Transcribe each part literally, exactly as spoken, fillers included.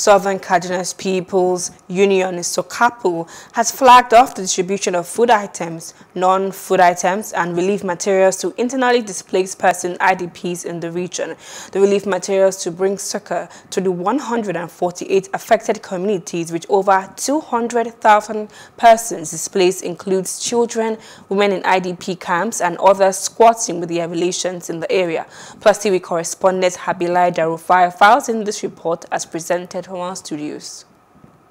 Southern Kaduna People's Union, SOCAPU, has flagged off the distribution of food items, non-food items, and relief materials to internally displaced person I D Ps in the region. The relief materials to bring succor to the one hundred forty-eight affected communities with over two hundred thousand persons displaced includes children, women in I D P camps, and others squatting with their relations in the area. Plus, T V correspondent Habila Darufay files in this report as presented from our studios.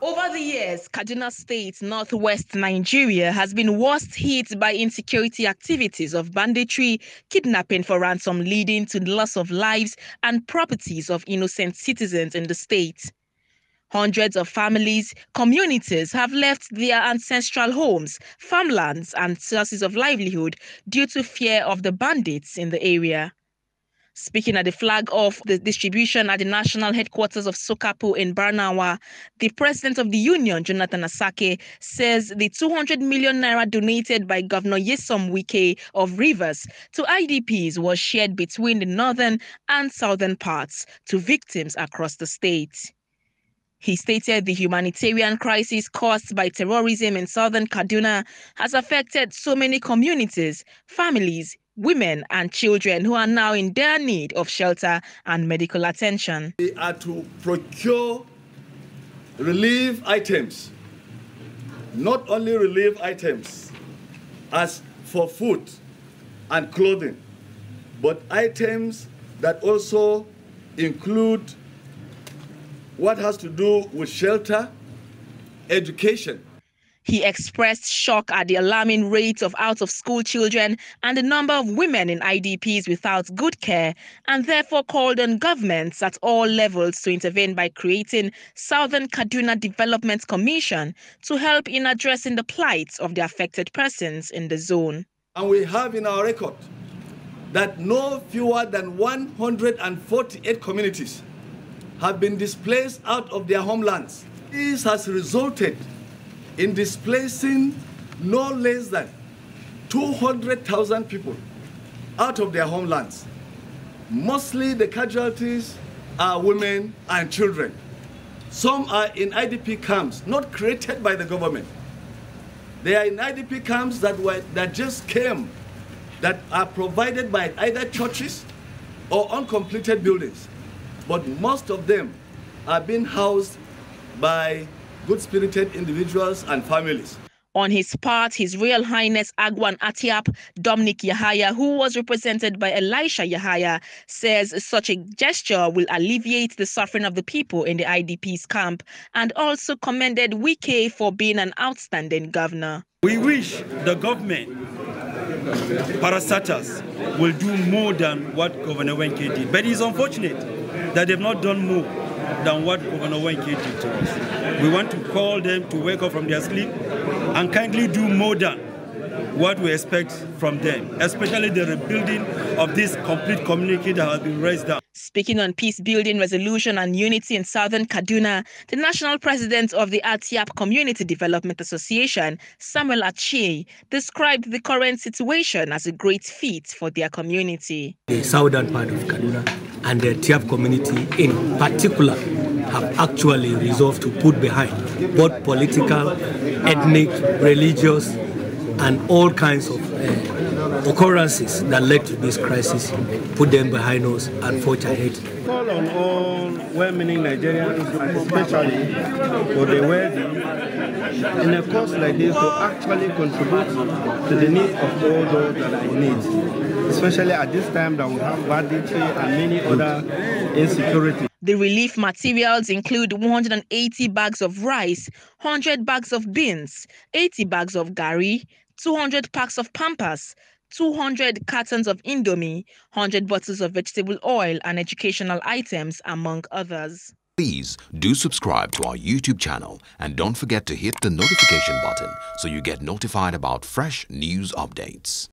Over the years, Kaduna State, northwest Nigeria, has been worst hit by insecurity activities of banditry, kidnapping for ransom, leading to the loss of lives and properties of innocent citizens in the state. Hundreds of families, communities have left their ancestral homes, farmlands, and sources of livelihood due to fear of the bandits in the area. Speaking at the flag-off the distribution at the national headquarters of SOCAPU in Barnawa, the president of the union, Jonathan Asake, says the two hundred million naira donated by Governor Nyesom Wike of Rivers to I D Ps was shared between the northern and southern parts to victims across the state. He stated the humanitarian crisis caused by terrorism in southern Kaduna has affected so many communities, families, women and children who are now in dire need of shelter and medical attention. We are to procure relief items, not only relief items as for food and clothing, but items that also include what has to do with shelter, education. He expressed shock at the alarming rates of out-of-school children and the number of women in I D Ps without good care, and therefore called on governments at all levels to intervene by creating Southern Kaduna Development Commission to help in addressing the plight of the affected persons in the zone. And we have in our record that no fewer than one hundred forty-eight communities have been displaced out of their homelands. This has resulted in displacing no less than two hundred thousand people out of their homelands. Mostly the casualties are women and children. Some are in I D P camps not created by the government. They are in I D P camps that, were, that just came, that are provided by either churches or uncompleted buildings. But most of them are being housed by good-spirited individuals and families. On his part, His Royal Highness Agwam Atyap, Dominic Yahaya, who was represented by Elisha Yahaya, says such a gesture will alleviate the suffering of the people in the I D P's camp, and also commended Wike for being an outstanding governor. We wish the government parastatus will do more than what Governor Wike did, but it's unfortunate that they've not done more than what Governor Wike did to us. We want to call them to wake up from their sleep and kindly do more than what we expect from them, especially the rebuilding of this complete community that has been raised down. Speaking on peace-building, resolution and unity in southern Kaduna, the national president of the Atyap Community Development Association, Samuel Achie, described the current situation as a great feat for their community. The southern part of Kaduna and the Atyap community in particular have actually resolved to put behind both political, ethnic, religious, and all kinds of uh, occurrences that led to this crisis, put them behind us and forge ahead. Call on all well-meaning Nigerians, especially for the wealthy, in a cause like this to actually contribute to the needs of all those that are in need, especially at this time that we have banditry and many other insecurity. The relief materials include one hundred eighty bags of rice, one hundred bags of beans, eighty bags of gari, two hundred packs of Pampers, two hundred cartons of Indomie, one hundred bottles of vegetable oil and educational items, among others. Please do subscribe to our YouTube channel and don't forget to hit the notification button so you get notified about fresh news updates.